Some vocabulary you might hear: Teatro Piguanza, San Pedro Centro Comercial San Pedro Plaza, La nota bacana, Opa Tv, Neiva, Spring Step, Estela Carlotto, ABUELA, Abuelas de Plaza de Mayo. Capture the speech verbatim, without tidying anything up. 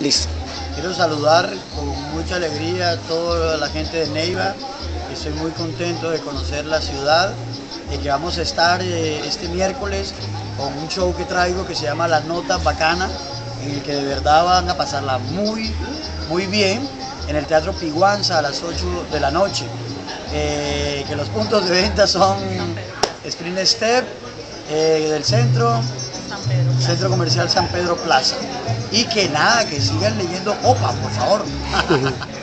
Listo. Quiero saludar con mucha alegría a toda la gente de Neiva. Estoy muy contento de conocer la ciudad y que vamos a estar eh, este miércoles con un show que traigo que se llama Las Notas Bacanas, en el que de verdad van a pasarla muy, muy bien en el Teatro Piguanza a las ocho de la noche. Eh, que los puntos de venta son Spring Step eh, del centro, San Pedro Plaza. Centro Comercial San Pedro Plaza. Y que nada, que sigan leyendo OPA, por favor.